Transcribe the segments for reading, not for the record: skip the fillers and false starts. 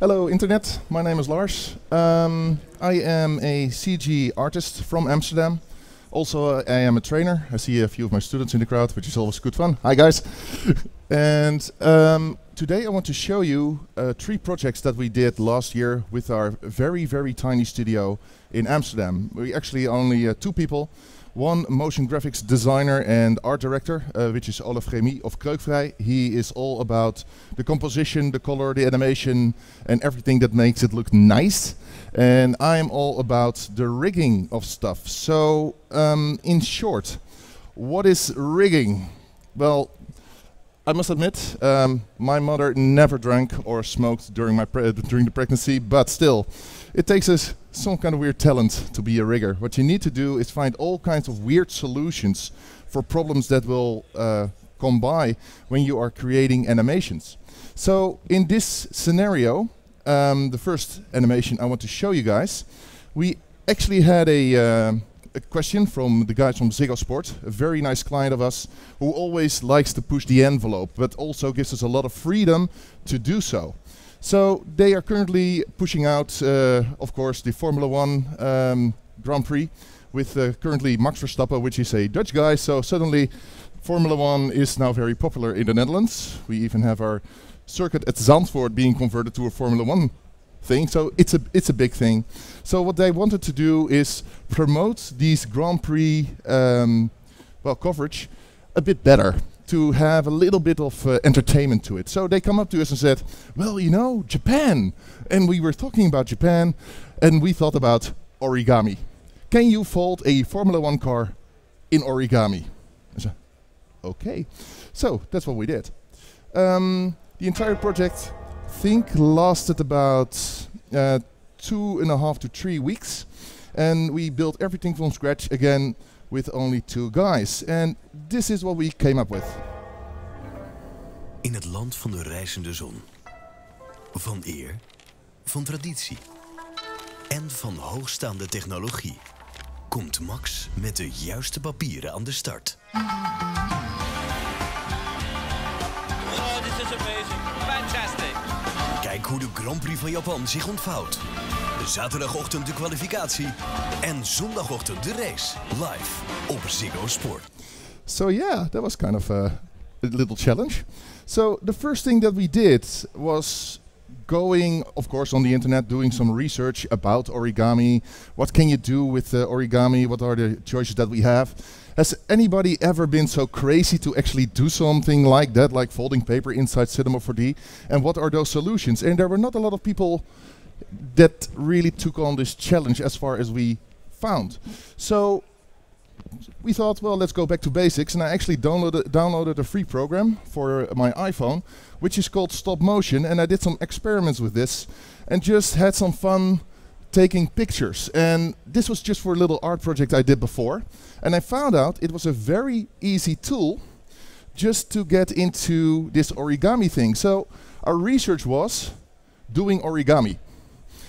Hello Internet, my name is Lars. I am a CG artist from Amsterdam. Also I am a trainer. I see a few of my students in the crowd, which is always good fun. Hi guys. And today I want to show you three projects that we did last year with our very, very tiny studio in Amsterdam. We actually only two people. One motion graphics designer and art director, which is Olaf Remy of Kreukvrij. He is all about the composition, the color, the animation, and everything that makes it look nice. And I'm all about the rigging of stuff. So, in short, what is rigging? Well, I must admit, my mother never drank or smoked during the pregnancy, but still, it takes us some kind of weird talent to be a rigger. What you need to do is find all kinds of weird solutions for problems that will come by when you are creating animations. So in this scenario, the first animation I want to show you guys, we actually had a question from the guys from Ziggo Sport, a very nice client of us who always likes to push the envelope but also gives us a lot of freedom to do so. So they are currently pushing out, of course, the Formula One Grand Prix with currently Max Verstappen, which is a Dutch guy. So suddenly Formula One is now very popular in the Netherlands. We even have our circuit at Zandvoort being converted to a Formula One thing. So it's a big thing. So what they wanted to do is promote these Grand Prix coverage a bit better, to have a little bit of entertainment to it. So they come up to us and said, well, you know, Japan. And we were talking about Japan and we thought about origami. Can you fold a Formula One car in origami? I said, okay. So that's what we did. The entire project, I think, lasted about 2.5 to 3 weeks. And we built everything from scratch again, with only two guys. And this is what we came up with. In het land van de rijzende zon. Van eer, van traditie en van hoogstaande technologie komt Max met de juiste papieren aan de start. Oh, this is amazing. Fantastic. Kijk hoe de Grand Prix van Japan zich ontvouwt. Zaterdagochtend de kwalificatie en zondagochtend de race live op Ziggo Sport. So yeah, that was kind of a little challenge. So the first thing that we did was going, of course, on the internet, doing some research about origami. What can you do with origami? What are the choices that we have? Has anybody ever been so crazy to actually do something like that, like folding paper inside Cinema 4D? And what are those solutions? And there were not a lot of people that really took on this challenge as far as we found. So we thought, well, let's go back to basics. And I actually downloaded a free program for my iPhone, which is called Stop Motion. And I did some experiments with this and just had some fun taking pictures. And this was just for a little art project I did before. And I found out it was a very easy tool just to get into this origami thing. So our research was doing origami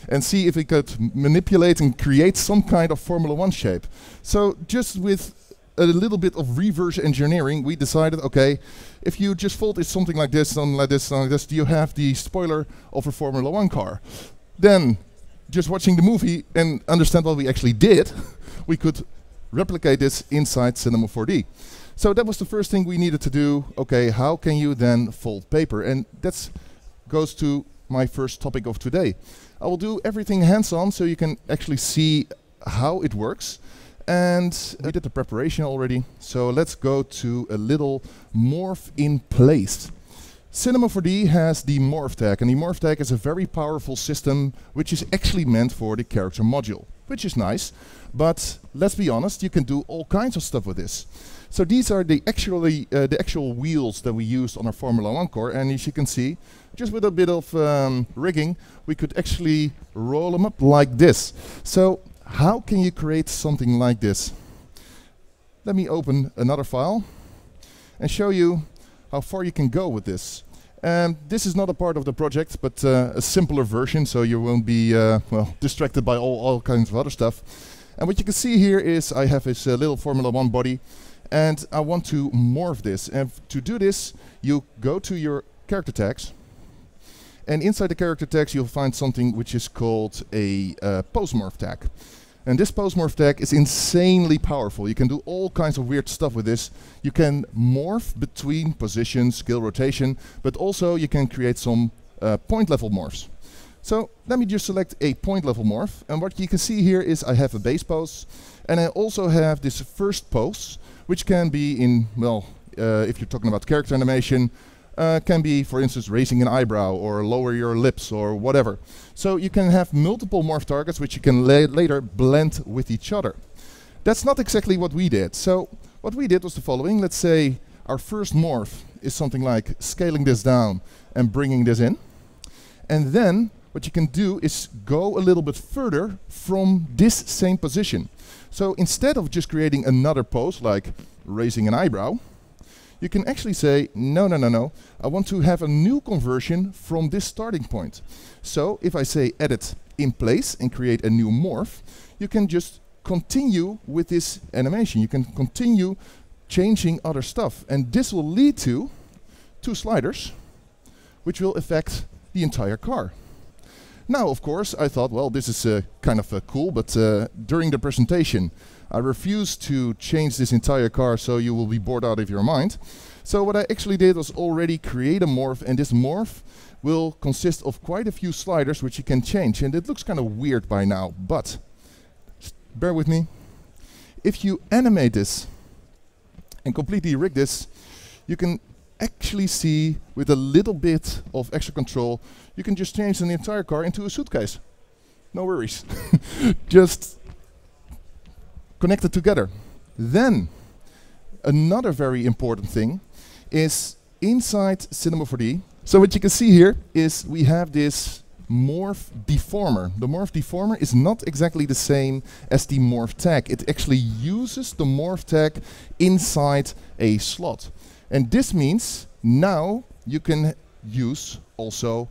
and see if we could manipulate and create some kind of Formula One shape. So just with a little bit of reverse engineering, we decided, okay, if you just fold it something like this, something like this, something like this, do you have the spoiler of a Formula One car? Then, just watching the movie and understand what we actually did, we could replicate this inside Cinema 4D. So that was the first thing we needed to do. Okay, how can you then fold paper? And that goes to my first topic of today. I will do everything hands-on so you can actually see how it works. And we did the preparation already, so let's go to a little morph in place. Cinema 4D has the morph tag, and the morph tag is a very powerful system which is actually meant for the character module, which is nice, but let's be honest, you can do all kinds of stuff with this. So these are the actual wheels that we used on our Formula One car, and as you can see, just with a bit of rigging, we could actually roll them up like this. So how can you create something like this? Let me open another file and show you how far you can go with this. This is not a part of the project, but a simpler version, so you won't be distracted by all kinds of other stuff. And what you can see here is I have this little Formula One body, and I want to morph this. And to do this, you go to your character tags, And inside the character tags, you'll find something which is called a posemorph tag. And this posemorph tag is insanely powerful. You can do all kinds of weird stuff with this. You can morph between positions, scale rotation, but also you can create some point level morphs. So let me just select a point level morph. And what you can see here is I have a base pose. And I also have this first pose, which can be in, well, if you're talking about character animation, can be, for instance, raising an eyebrow or lower your lips or whatever. So you can have multiple morph targets which you can later blend with each other. That's not exactly what we did. So what we did was the following. Let's say our first morph is something like scaling this down and bringing this in. And then what you can do is go a little bit further from this same position. So instead of just creating another pose like raising an eyebrow, you can actually say, no, no, no, no, I want to have a new conversion from this starting point. So if I say edit in place and create a new morph, you can just continue with this animation. You can continue changing other stuff. And this will lead to two sliders, which will affect the entire car. Now, of course, I thought, well, this is kind of cool, but during the presentation, I refuse to change this entire car, so you will be bored out of your mind. So what I actually did was already create a morph, and this morph will consist of quite a few sliders which you can change. And it looks kind of weird by now, but bear with me. If you animate this and completely rig this, you can actually see with a little bit of extra control, you can just change an entire car into a suitcase. No worries. Just connected together. Then another very important thing is inside Cinema 4D. So what you can see here is we have this morph deformer. The morph deformer is not exactly the same as the morph tag. It actually uses the morph tag inside a slot. And this means now you can use also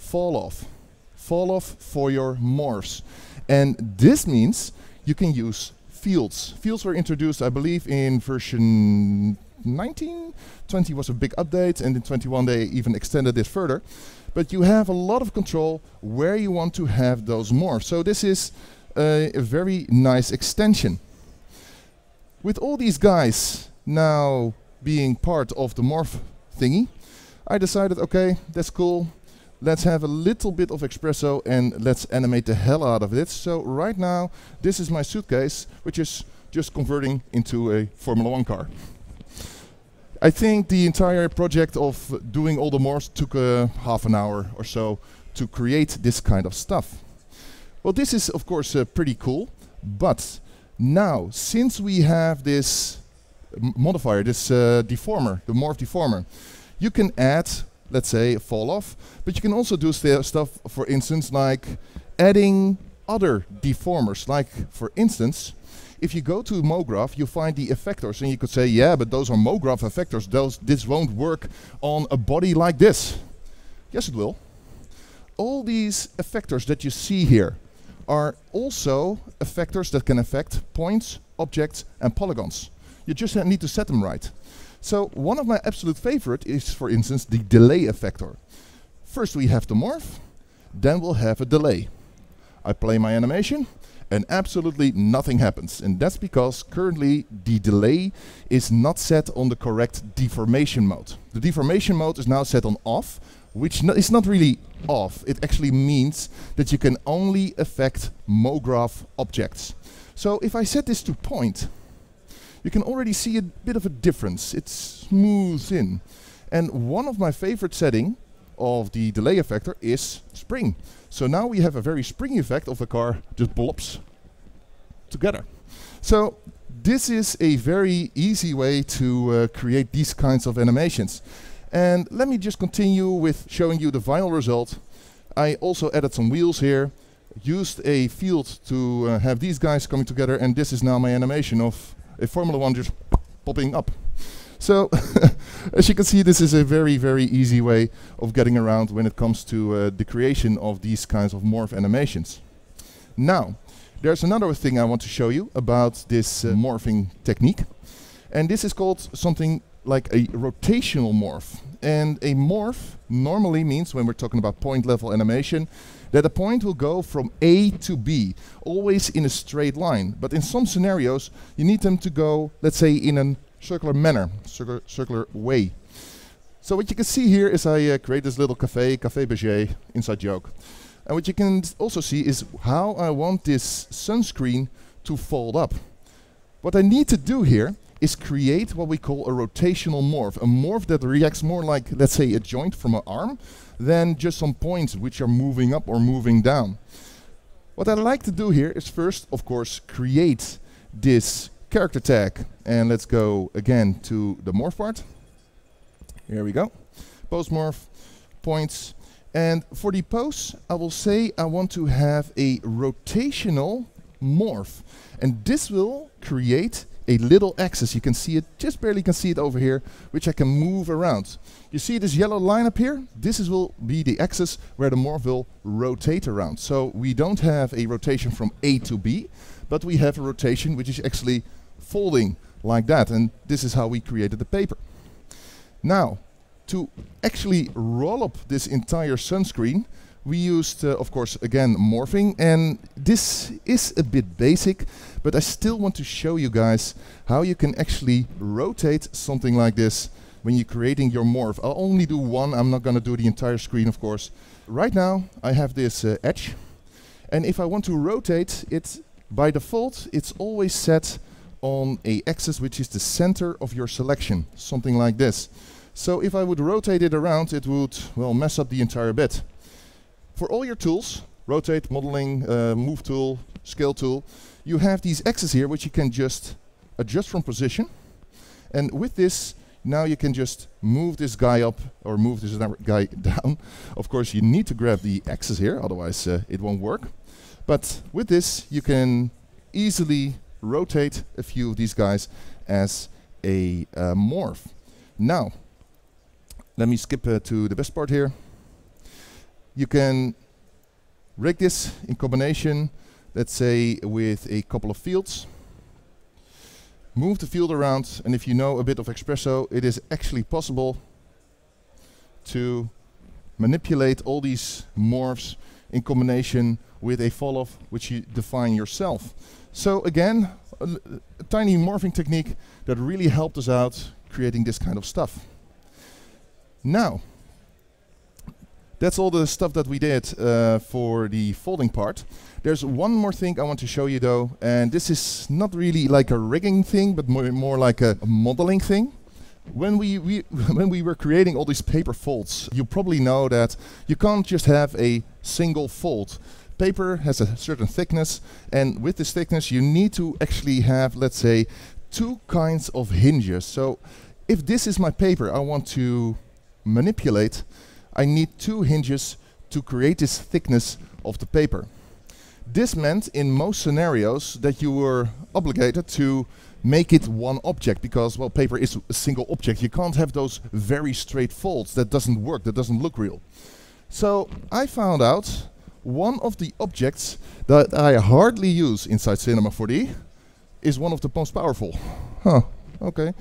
falloff. Falloff for your morphs. And this means you can use fields. Fields were introduced, I believe, in version 19. 20 was a big update, and in 21 they even extended this further. But you have a lot of control where you want to have those morphs. So this is a very nice extension. With all these guys now being part of the morph thingy, I decided, okay, that's cool. Let's have a little bit of Expresso and let's animate the hell out of it. So right now, this is my suitcase, which is just converting into a Formula One car. I think the entire project of doing all the morphs took half an hour or so to create this kind of stuff. Well, this is of course pretty cool, but now, since we have this modifier, this deformer, the morph deformer, you can add, let's say, a fall off, but you can also do stuff, for instance, like adding other deformers. Like, for instance, if you go to MoGraph, you find the effectors, and you could say, yeah, but those are MoGraph effectors. This won't work on a body like this. Yes, it will. All these effectors that you see here are also effectors that can affect points, objects, and polygons. You just need to set them right. So one of my absolute favorite is, for instance, the delay effector. First we have the morph, then we'll have a delay. I play my animation and absolutely nothing happens. And that's because currently the delay is not set on the correct deformation mode. The deformation mode is now set on off, which is not really off. It actually means that you can only affect MoGraph objects. So if I set this to point, you can already see a bit of a difference. It smooths in. And one of my favorite settings of the delay effector is spring. So now we have a very springy effect of the car just blobs together. So this is a very easy way to create these kinds of animations. And let me just continue with showing you the final result. I also added some wheels here, used a field to have these guys coming together, and this is now my animation of a Formula One just popping up. So as you can see, this is a very, very easy way of getting around when it comes to the creation of these kinds of morph animations. Now, there's another thing I want to show you about this morphing technique. And this is called something like a rotational morph. And a morph normally means, when we're talking about point level animation, that a point will go from A to B, always in a straight line. But in some scenarios, you need them to go, let's say, in a circular manner, circular way. So what you can see here is I create this little café Berger, inside joke. And what you can also see is how I want this sunscreen to fold up. What I need to do here is create what we call a rotational morph, a morph that reacts more like, let's say, a joint from an arm than just some points which are moving up or moving down. What I like to do here is first, of course, create this character tag. And let's go again to the morph part. Here we go. Pose morph, points. And for the pose, I will say I want to have a rotational morph. And this will create a little axis. You can see it, just barely can see it over here, which I can move around. You see this yellow line up here? This will be the axis where the morph will rotate around. So we don't have a rotation from A to B, but we have a rotation which is actually folding like that. And this is how we created the paper. Now, to actually roll up this entire sunscreen, we used, of course, again, morphing. And this is a bit basic, but I still want to show you guys how you can actually rotate something like this when you're creating your morph. I'll only do one. I'm not going to do the entire screen, of course. Right now, I have this edge. And if I want to rotate it, by default, it's always set on a axis which is the center of your selection, something like this. So if I would rotate it around, it would, well, mess up the entire bit. For all your tools, rotate, modeling, move tool, scale tool, you have these axes here which you can just adjust from position. And with this, now you can just move this guy up or move this guy down. Of course, you need to grab the axes here, otherwise it won't work. But with this, you can easily rotate a few of these guys as a morph. Now, let me skip to the best part here. You can rig this in combination, let's say, with a couple of fields. Move the field around, and if you know a bit of Expresso, it is actually possible to manipulate all these morphs in combination with a fall-off which you define yourself. So again, a tiny morphing technique that really helped us out creating this kind of stuff. Now, that's all the stuff that we did for the folding part. There's one more thing I want to show you though, and this is not really like a rigging thing, but more like a modeling thing. When we were creating all these paper folds, you probably know that you can't just have a single fold. Paper has a certain thickness, and with this thickness you need to actually have, let's say, two kinds of hinges. So if this is my paper I want to manipulate, I need two hinges to create this thickness of the paper. This meant in most scenarios that you were obligated to make it one object because, well, paper is a single object. You can't have those very straight folds. That doesn't work, that doesn't look real. So I found out one of the objects that I hardly use inside Cinema 4D is one of the most powerful. Huh, okay.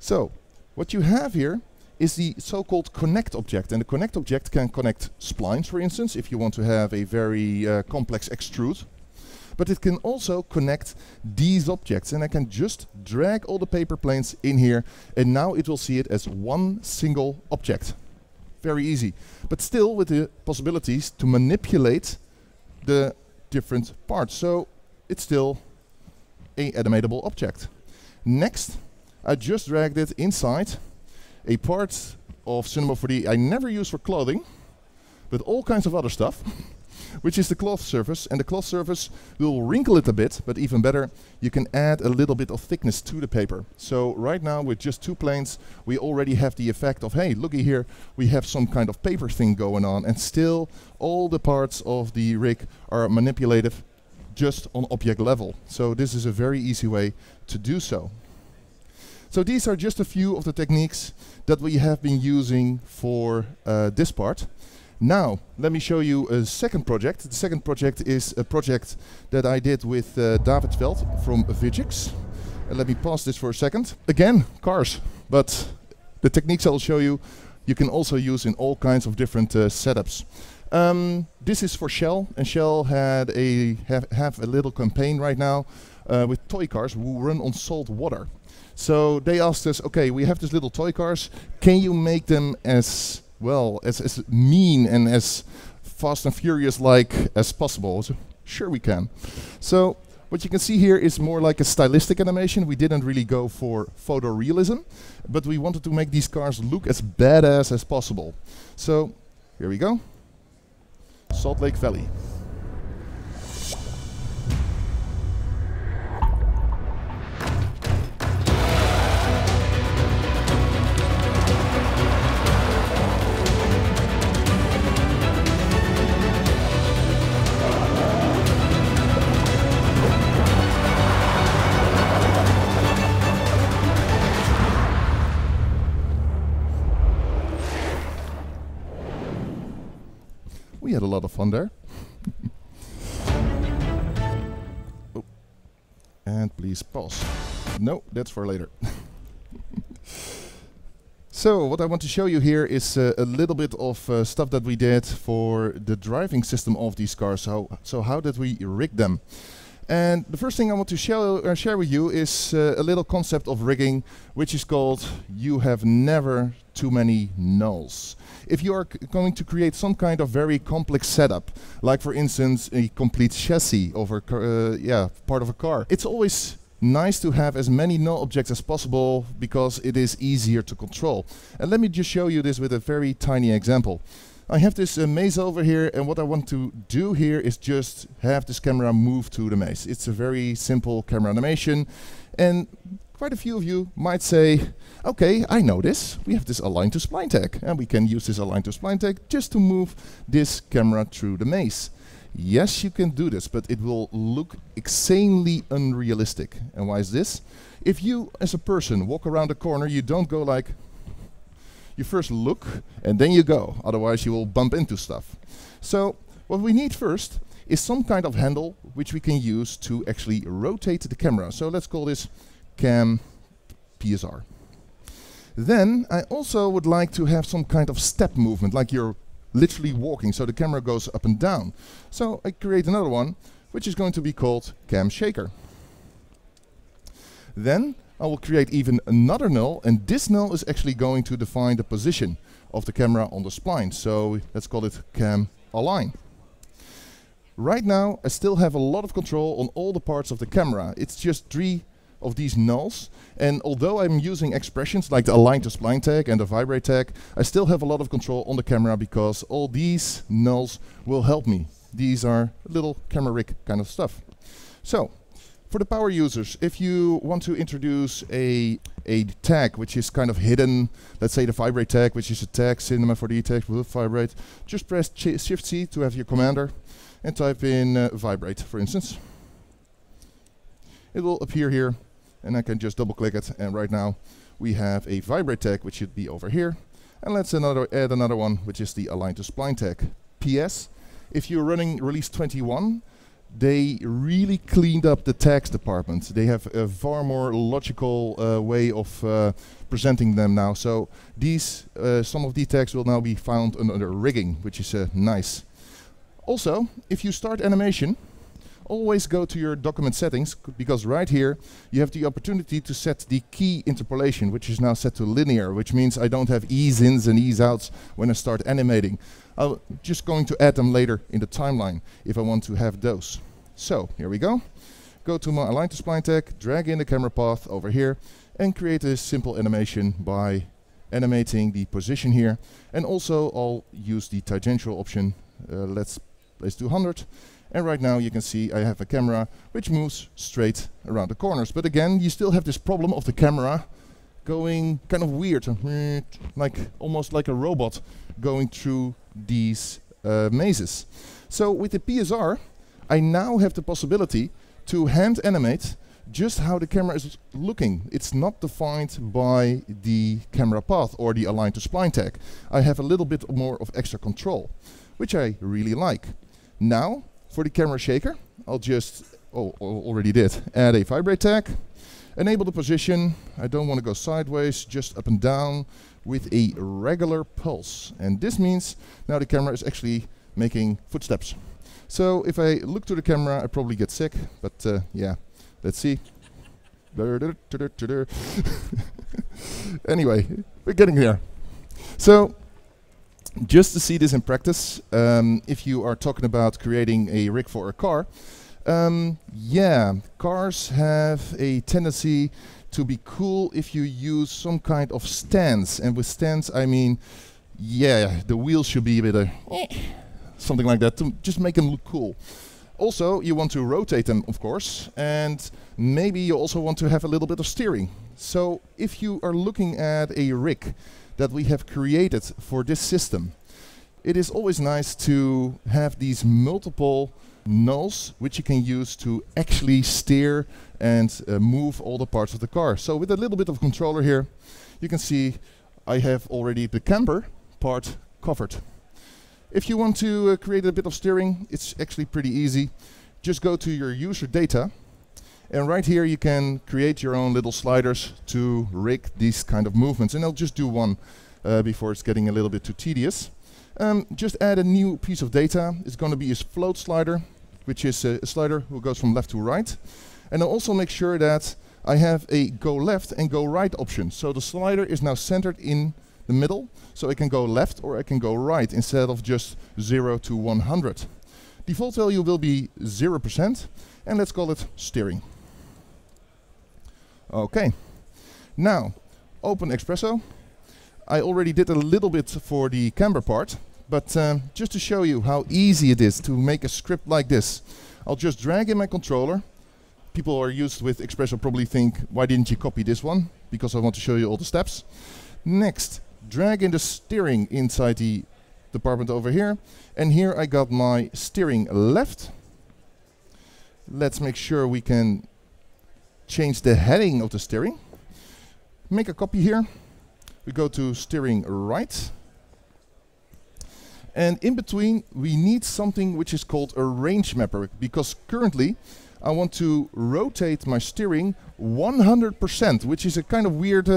So what you have here is the so-called connect object. And the connect object can connect splines, for instance, if you want to have a very complex extrude. But it can also connect these objects. And I can just drag all the paper planes in here. And now it will see it as one single object. Very easy. But still with the possibilities to manipulate the different parts. So it's still an animatable object. Next, I just dragged it inside a part of Cinema 4D I never use for clothing, but all kinds of other stuff, which is the cloth surface. And the cloth surface will wrinkle it a bit, but even better, you can add a little bit of thickness to the paper. So right now, with just two planes, we already have the effect of, hey, looky here, we have some kind of paper thing going on, and still all the parts of the rig are manipulative just on object level. So this is a very easy way to do so. So these are just a few of the techniques that we have been using for this part. Now, let me show you a second project. The second project is a project that I did with David Veld from Vigix. Let me pause this for a second. Again, cars, but the techniques I'll show you you can also use in all kinds of different setups. This is for Shell, and Shell had a have a little campaign right now with toy cars who run on salt water. So they asked us, okay, we have these little toy cars. Can you make them as well as mean and as fast and furious like as possible? So sure, we can. So what you can see here is more like a stylistic animation. We didn't really go for photorealism, but we wanted to make these cars look as badass as possible. So here we go. Salt Lake Valley. We had a lot of fun there. Oh. And please pause. No, that's for later. So what I want to show you here is a little bit of stuff that we did for the driving system of these cars. So how did we rig them? And the first thing I want to share with you is a little concept of rigging, which is called you have never too many nulls. If you are going to create some kind of very complex setup, like for instance a complete chassis of a part of a car, it's always nice to have as many null objects as possible because it is easier to control. And let me just show you this with a very tiny example. I have this maze over here, and what I want to do here is just have this camera move to the maze. It's a very simple camera animation, and quite a few of you might say, okay, I know this. We have this align to spline tag, and we can use this align to spline tag just to move this camera through the maze. Yes, you can do this, but it will look insanely unrealistic. And why is this? If you, as a person, walk around a corner, you don't go like, you first look and then you go, otherwise you will bump into stuff. So what we need first is some kind of handle which we can use to actually rotate the camera. So let's call this Cam PSR. Then I also would like to have some kind of step movement, like you're literally walking, so the camera goes up and down. So I create another one, which is going to be called Cam Shaker. Then I will create even another null, and this null is actually going to define the position of the camera on the spline. So let's call it Cam Align. Right now, I still have a lot of control on all the parts of the camera. It's just 3 of these nulls, and although I'm using expressions like the Align to Spline tag and the Vibrate tag, I still have a lot of control on the camera because all these nulls will help me. These are little camera rig kind of stuff. So, for the power users, if you want to introduce a tag which is kind of hidden, let's say the vibrate tag, which is a tag, Cinema 4D tag will vibrate, just press Shift-C to have your commander and type in vibrate, for instance. It will appear here, and I can just double click it, and right now we have a vibrate tag which should be over here, and let's add another one which is the align to spline tag. PS, if you're running release 21, they really cleaned up the tags department. They have a far more logical way of presenting them now. So these, some of these tags will now be found under rigging, which is nice. Also, if you start animation, always go to your document settings, because right here you have the opportunity to set the key interpolation, which is now set to linear, which means I don't have ease-ins and ease-outs when I start animating. I'm just going to add them later in the timeline if I want to have those. So here we go. Go to my Align to Spline tag, drag in the camera path over here, and create a simple animation by animating the position here. And also I'll use the tangential option. Let's place 200. And right now you can see I have a camera which moves straight around the corners. But again, you still have this problem of the camera going kind of weird, like almost like a robot going through these mazes. So with the PSR, I now have the possibility to hand animate just how the camera is looking. It's not defined by the camera path or the align to spline tag. I have a little bit more of extra control, which I really like. Now, for the camera shaker, I'll just, already did, add a vibrate tag, enable the position. I don't want to go sideways, just up and down. with a regular pulse. And this means now the camera is actually making footsteps. So if I look to the camera, I probably get sick, but yeah, let's see. Anyway, we're getting there. So just to see this in practice, if you are talking about creating a rig for a car, yeah, cars have a tendency to be cool if you use some kind of stance. And with stance, I mean, yeah, the wheels should be a bit of something like that to just make them look cool. Also, you want to rotate them, of course, and maybe you also want to have a little bit of steering. So if you are looking at a rig that we have created for this system, it is always nice to have these multiple nulls which you can use to actually steer and move all the parts of the car. So with a little bit of controller here, you can see I have already the camper part covered. If you want to create a bit of steering, it's actually pretty easy. Just go to your user data, and right here you can create your own little sliders to rig these kind of movements. And I'll just do one before it's getting a little bit too tedious. Just add a new piece of data. It's going to be a float slider, which is a slider who goes from left to right. And I'll also make sure that I have a go left and go right option. So the slider is now centered in the middle, so I can go left or I can go right instead of just 0 to 100. Default value will be 0%, and let's call it steering. Okay, now open Expresso. I already did a little bit for the camber part, but just to show you how easy it is to make a script like this, I'll just drag in my controller. People who are used with Expresso probably think, why didn't you copy this one? Because I want to show you all the steps. Next, drag in the steering inside the department over here, and here I got my steering left. Let's make sure we can change the heading of the steering. Make a copy here. We go to steering right, and in between we need something which is called a range mapper, because currently I want to rotate my steering 100%, which is a kind of weird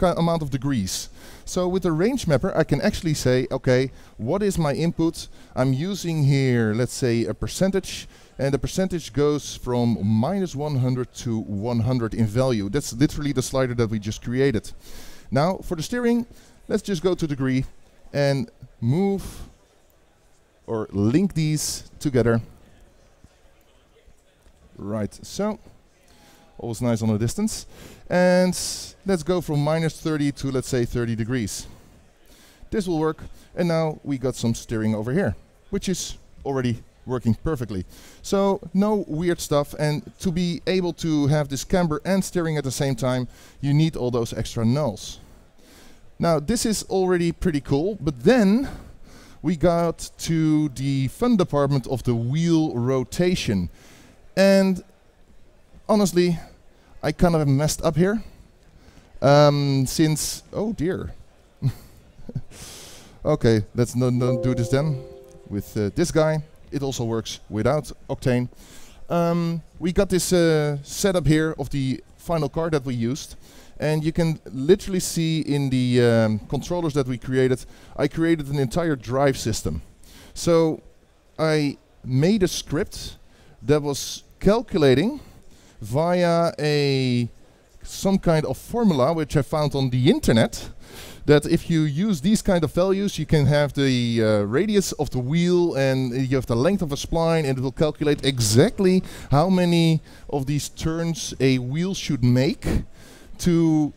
amount of degrees. So with the range mapper I can actually say, okay, what is my input? I'm using here, let's say, a percentage, and the percentage goes from minus 100 to 100 in value. That's literally the slider that we just created. Now for the steering, let's just go to degree and move or link these together. Right, so always nice on a distance. And let's go from minus 30 to, let's say, 30 degrees. This will work. And now we got some steering over here, which is already working perfectly. So no weird stuff. And to be able to have this camber and steering at the same time, you need all those extra nulls. Now, this is already pretty cool. But then we got to the fun department of the wheel rotation. And honestly, I kind of messed up here, since, oh dear. Okay, let's not do this then. With this guy, it also works without Octane. We got this setup here of the final car that we used, and you can literally see in the controllers that we created, I created an entire drive system. So I made a script that was calculating via some kind of formula which I found on the internet, that if you use these kind of values you can have the radius of the wheel, and you have the length of a spline, and it will calculate exactly how many of these turns a wheel should make to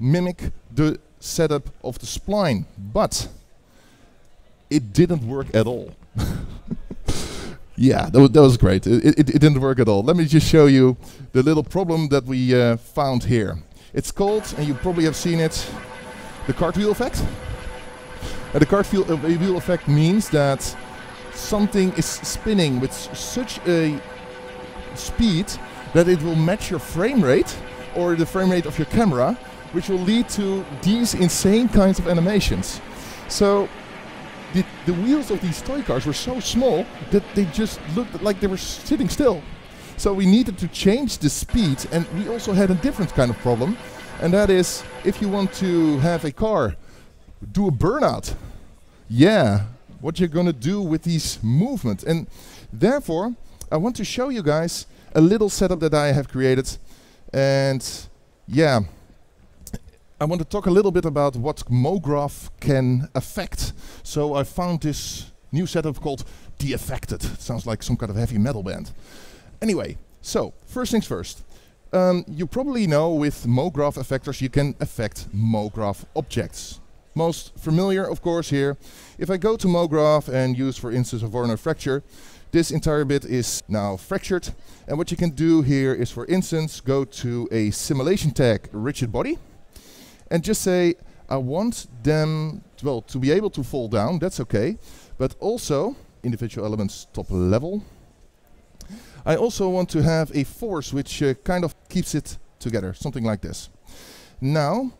mimic the setup of the spline. But it didn't work at all. Yeah, that was great. It didn't work at all. Let me just show you the little problem that we found here. It's called, and you probably have seen it, the cartwheel effect. The cartwheel effect means that something is spinning with such a speed that it will match your frame rate or the frame rate of your camera, which will lead to these insane kinds of animations. So the wheels of these toy cars were so small that they just looked like they were sitting still. So we needed to change the speed, and we also had a different kind of problem, and that is, if you want to have a car do a burnout. Yeah, what you're gonna do with these movements. And therefore, I want to show you guys a little setup that I have created. And yeah, I want to talk a little bit about what MoGraph can affect. So I found this new setup called The Affected. It sounds like some kind of heavy metal band. Anyway, so first things first. You probably know with MoGraph effectors you can affect MoGraph objects. Most familiar, of course, here. If I go to MoGraph and use, for instance, a Voronoi fracture, this entire bit is now fractured. And what you can do here is, for instance, go to a simulation tag, rigid body, and just say, I want them to be able to fall down, that's okay, but also, individual elements top level, I also want to have a force which kind of keeps it together, something like this. Now,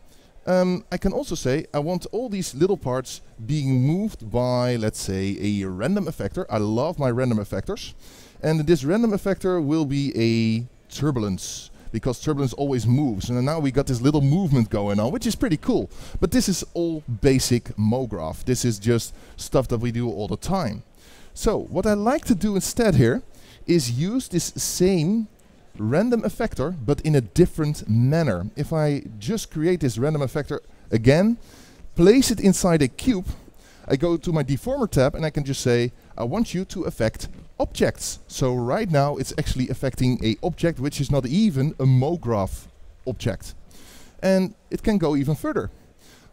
I can also say I want all these little parts being moved by, let's say, a random effector. I love my random effectors. And this random effector will be a turbulence, because turbulence always moves. And now we got this little movement going on, which is pretty cool. But this is all basic MoGraph. This is just stuff that we do all the time. So what I like to do instead here is use this same random effector, but in a different manner. If I just create this random effector again, place it inside a cube, I go to my deformer tab and I can just say, I want you to affect objects. So right now it's actually affecting a object which is not even a MoGraph object. And it can go even further.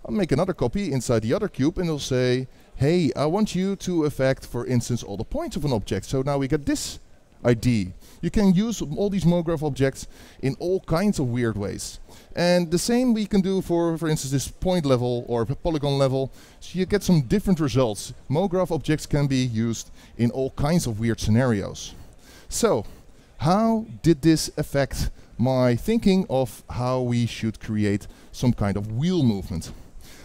I'll make another copy inside the other cube and it'll say, hey, I want you to affect, for instance, all the points of an object. So now we get this ID. You can use all these MoGraph objects in all kinds of weird ways. And the same we can do for instance, this point level or polygon level. So you get some different results. MoGraph objects can be used in all kinds of weird scenarios. So, how did this affect my thinking of how we should create some kind of wheel movement?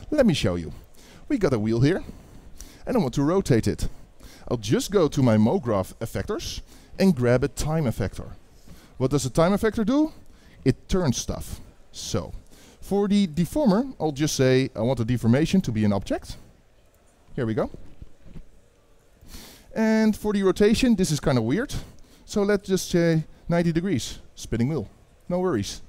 Let me show you. We got a wheel here, and I want to rotate it. I'll just go to my MoGraph effectors and grab a time effector. What does a time effector do? It turns stuff. So, for the deformer, I'll just say I want the deformation to be an object. Here we go. And for the rotation, this is kind of weird. So let's just say 90 degrees, spinning wheel, no worries.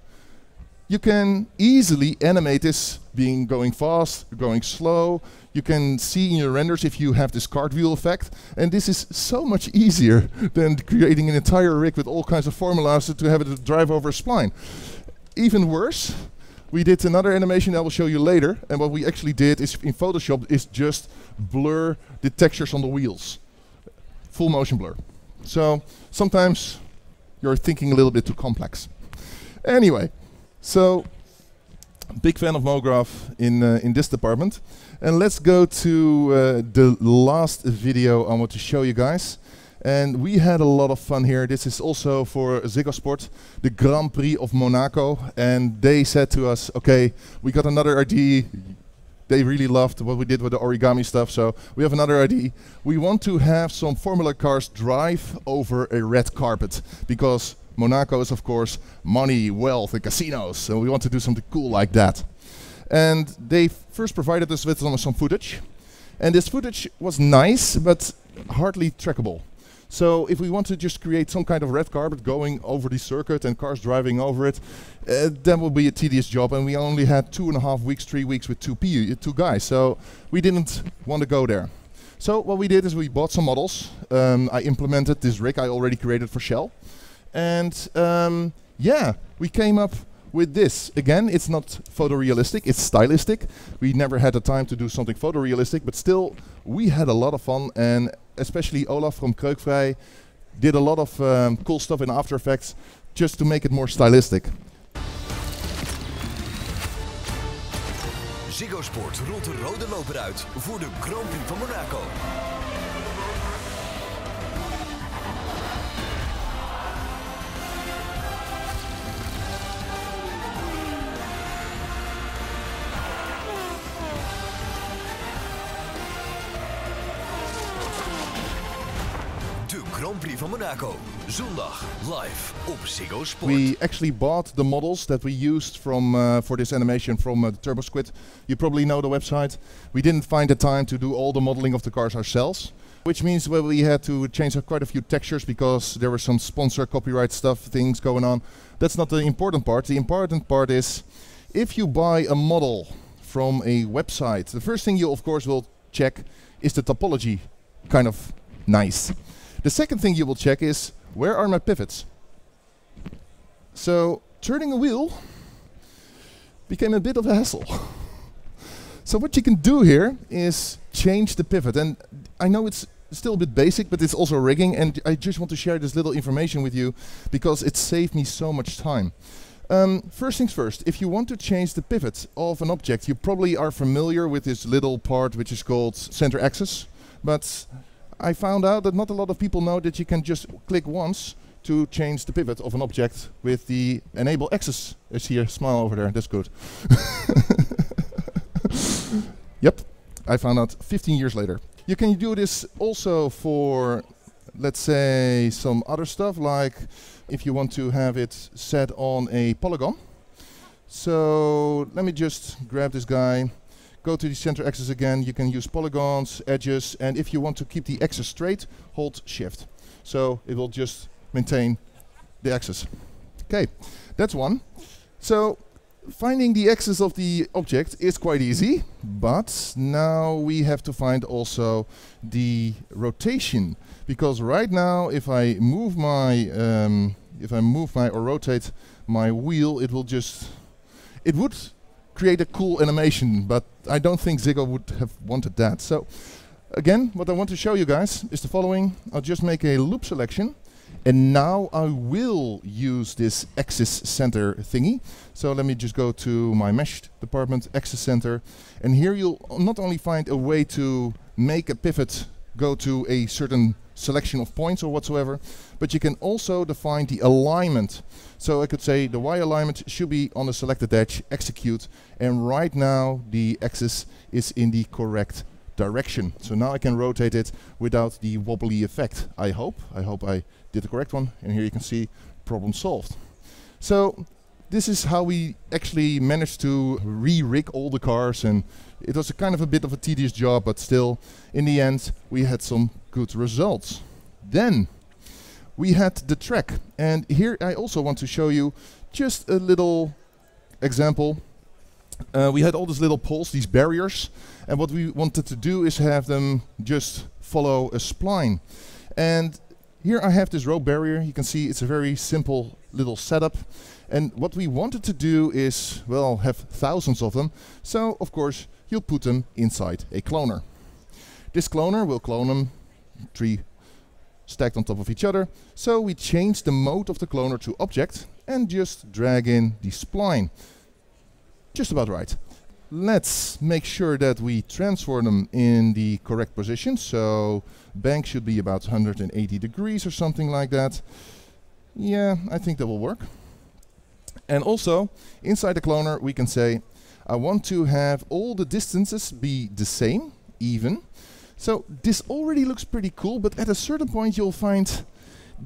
You can easily animate this being going fast, going slow. You can see in your renders if you have this cartwheel effect. And this is so much easier than creating an entire rig with all kinds of formulas to have it drive over a spline. Even worse, we did another animation that I will show you later. And what we actually did is in Photoshop is just blur the textures on the wheels. Full motion blur. So sometimes you're thinking a little bit too complex. Anyway. So, big fan of MoGraph in this department. And let's go to the last video I want to show you guys. And we had a lot of fun here. This is also for Ziggo Sport, the Grand Prix of Monaco. And they said to us, okay, we got another ID. They really loved what we did with the origami stuff, so we have another idea. We want to have some Formula cars drive over a red carpet, because Monaco is, of course, money, wealth, and casinos. So we want to do something cool like that. And they first provided us with some footage. And this footage was nice, but hardly trackable. So if we want to just create some kind of red carpet going over the circuit and cars driving over it, that will be a tedious job. And we only had 2.5 weeks, 3 weeks with two guys. So we didn't want to go there. So what we did is we bought some models. I implemented this rig I already created for Shell. And yeah, we came up with this. Again, it's not photorealistic, it's stylistic. We never had the time to do something photorealistic, but still, we had a lot of fun. And especially Olaf from Kreukvrij did a lot of cool stuff in After Effects just to make it more stylistic. Ziggo Sport rolt de rode loper uit voor de Grand Prix van Monaco. Grand Prix van Monaco. Zondag live op Ziggo Sport. We actually bought the models that we used from for this animation from the TurboSquid. You probably know the website. We didn't find the time to do all the modeling of the cars ourselves, which means well, we had to change quite a few textures because there were some sponsor copyright stuff things going on. That's not the important part. The important part is if you buy a model from a website, the first thing you of course will check is the topology kind of nice. The second thing you will check is where are my pivots? So turning a wheel became a bit of a hassle. So what you can do here is change the pivot, and I know it's still a bit basic, but it's also rigging, and I just want to share this little information with you because it saved me so much time. First things first, if you want to change the pivot of an object, you probably are familiar with this little part which is called center axis, but I found out that not a lot of people know that you can just click once to change the pivot of an object with the enable axis. I see a smile over there, that's good. Yep, I found out 15 years later. You can do this also for, let's say, some other stuff, like if you want to have it set on a polygon. So let me just grab this guy, go to the center axis again. You can use polygons, edges, and if you want to keep the axis straight, hold shift. So it will just maintain the axis. Okay, that's one. So finding the axis of the object is quite easy, but now we have to find also the rotation, because right now if I move my or rotate my wheel, it will just, it would create a cool animation, but I don't think Ziggo would have wanted that. So again, what I want to show you guys is the following. I'll just make a loop selection, and now I will use this axis center thingy. So let me just go to my mesh department, axis center, and here you'll not only find a way to make a pivot go to a certain selection of points or whatsoever, but you can also define the alignment. So I could say the Y alignment should be on the selected edge, execute, and right now the axis is in the correct direction. So now I can rotate it without the wobbly effect, I hope. I hope I did the correct one, and here you can see problem solved. So this is how we actually managed to re-rig all the cars, and it was a kind of a bit of a tedious job, but still in the end we had some good results. Then we had the track, and here I also want to show you just a little example. We had all these little poles, these barriers, and what we wanted to do is have them just follow a spline. And here I have this rope barrier. You can see it's a very simple little setup, and what we wanted to do is, well, have thousands of them. So of course you'll put them inside a cloner. This cloner will clone them, 3 stacked on top of each other. So we change the mode of the cloner to object and just drag in the spline. Just about right. Let's make sure that we transfer them in the correct position. So bank should be about 180 degrees or something like that. Yeah, I think that will work. And also inside the cloner we can say, I want to have all the distances be the same, even. So this already looks pretty cool, but at a certain point you'll find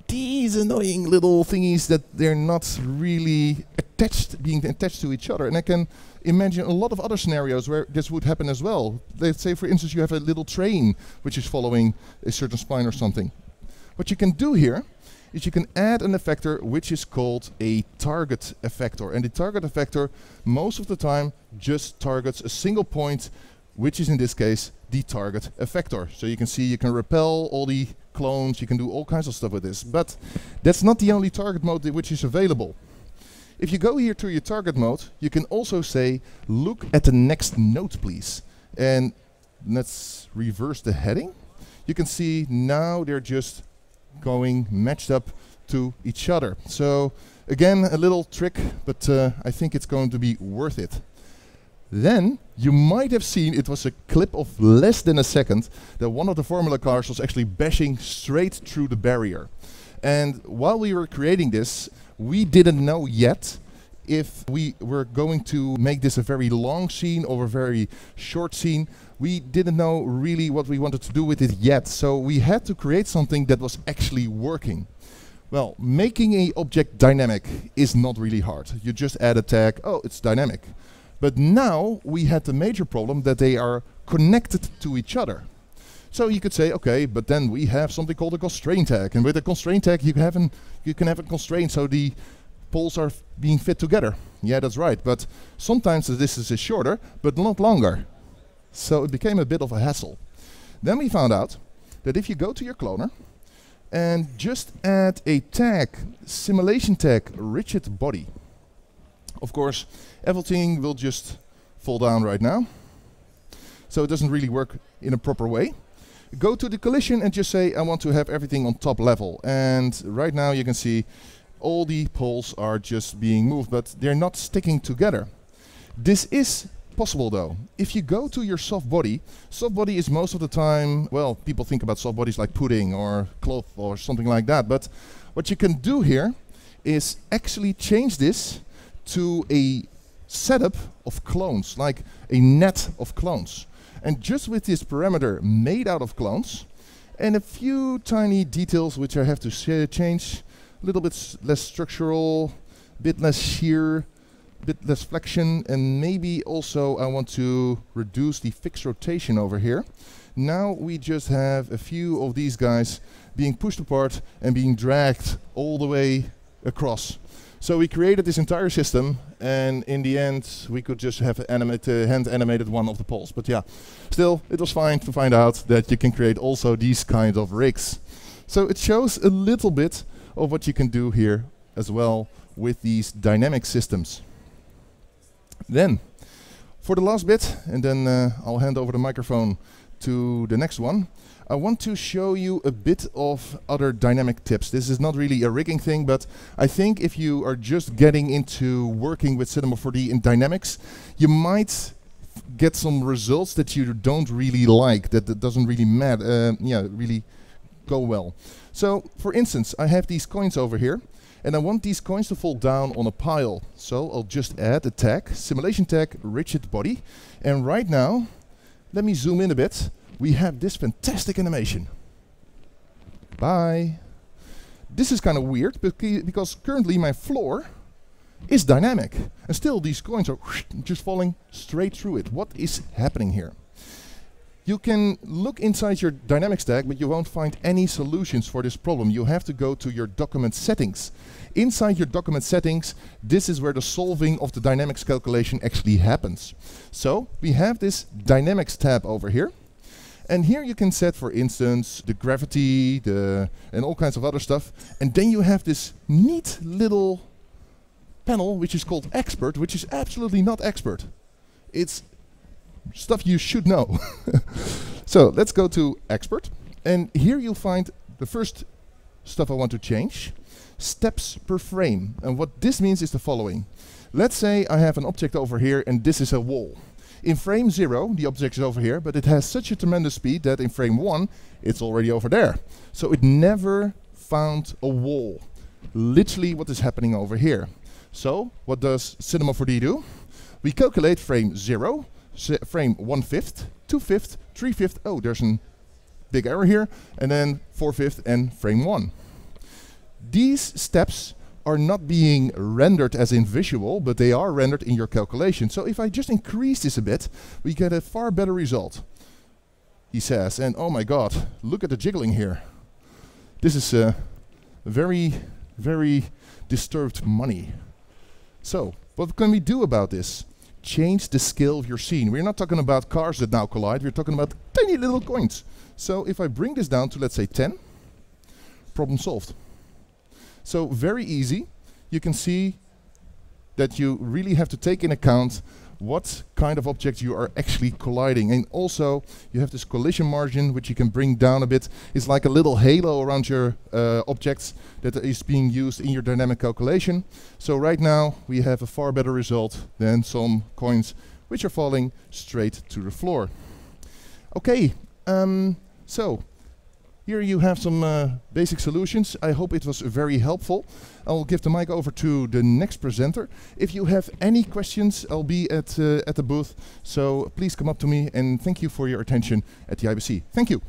these annoying little thingies that they're not really attached, being attached to each other. And I can imagine a lot of other scenarios where this would happen as well. Let's say, for instance, you have a little train which is following a certain spline or something. What you can do here is you can add an effector which is called a target effector. And the target effector most of the time just targets a single point, which is in this case the target effector. So you can see you can repel all the clones, you can do all kinds of stuff with this, but that's not the only target mode which is available. If you go here to your target mode, you can also say, look at the next node please. And let's reverse the heading. You can see now they're just going matched up to each other. So again, a little trick, but I think it's going to be worth it. Then you might have seen, it was a clip of less than a second, that one of the Formula cars was actually bashing straight through the barrier. And while we were creating this, we didn't know yet if we were going to make this a very long scene or a very short scene. we didn't know really what we wanted to do with it yet. So we had to create something that was actually working. Well, making an object dynamic is not really hard. You just add a tag, oh, it's dynamic. But now we had the major problem that they are connected to each other. So you could say, okay, but then we have something called a constraint tag. And with a constraint tag, you can have a constraint, so the poles are being fit together. Yeah, that's right. But sometimes the distance is shorter, but not longer. So it became a bit of a hassle. Then we found out that if you go to your cloner and just add a tag, simulation tag, rigid body. Of course, everything will just fall down right now. So it doesn't really work in a proper way. Go to the collision and just say, I want to have everything on top level. And right now you can see all the poles are just being moved, but they're not sticking together. This is possible though. If you go to your soft body is most of the time, well, people think about soft bodies like pudding or cloth or something like that, but what you can do here is actually change this to a setup of clones, like a net of clones. And just with this parameter made out of clones and a few tiny details which I have to change, a little bit less structural, a bit less shear, bit less flexion, and maybe also I want to reduce the fixed rotation over here. Now we just have a few of these guys being pushed apart and being dragged all the way across. So we created this entire system, and in the end we could just have hand animated one of the poles. But yeah, still it was fine to find out that you can create also these kinds of rigs. So it shows a little bit of what you can do here as well with these dynamic systems. Then, for the last bit, and then I'll hand over the microphone to the next one, I want to show you a bit of other dynamic tips. This is not really a rigging thing, but I think if you are just getting into working with Cinema 4D in dynamics, you might get some results that you don't really like, that doesn't really really go well. So, for instance, I have these coins over here. And I want these coins to fall down on a pile. So I'll just add a tag, simulation tag, rigid body. And right now, let me zoom in a bit. We have this fantastic animation. Bye. This is kind of weird because currently my floor is dynamic. And still these coins are just falling straight through it. What is happening here? You can look inside your dynamics tag, but you won't find any solutions for this problem. You have to go to your document settings. Inside your document settings, this is where the solving of the dynamics calculation actually happens. So we have this dynamics tab over here. And here you can set, for instance, the gravity and all kinds of other stuff. And then you have this neat little panel, which is called expert, which is absolutely not expert. It's stuff you should know. So let's go to expert, and here you'll find the first stuff I want to change, steps per frame. And what this means is the following. Let's say I have an object over here and this is a wall. In frame 0 the object is over here, but it has such a tremendous speed that in frame 1 it's already over there. So it never found a wall. Literally what is happening over here. So what does Cinema 4D do? We calculate frame 0, frame 1/5, 2/5, 3/5, oh, there's a big error here, and then 4/5 and frame 1. These steps are not being rendered as in visual, but they are rendered in your calculation. So if I just increase this a bit, we get a far better result, he says. And oh my god, look at the jiggling here. This is very, very disturbed money. So, what can we do about this? Change the scale of your scene. We're not talking about cars that now collide, we're talking about tiny little coins. So if I bring this down to, let's say, 10, problem solved. So very easy. You can see that you really have to take in account what kind of object you are actually colliding. And also you have this collision margin which you can bring down a bit. It's like a little halo around your objects that is being used in your dynamic calculation. So right now we have a far better result than some coins which are falling straight to the floor. Okay, so Here you have some basic solutions. I hope it was very helpful. I'll give the mic over to the next presenter. If you have any questions, I'll be at the booth. So please come up to me, and thank you for your attention at the IBC. Thank you.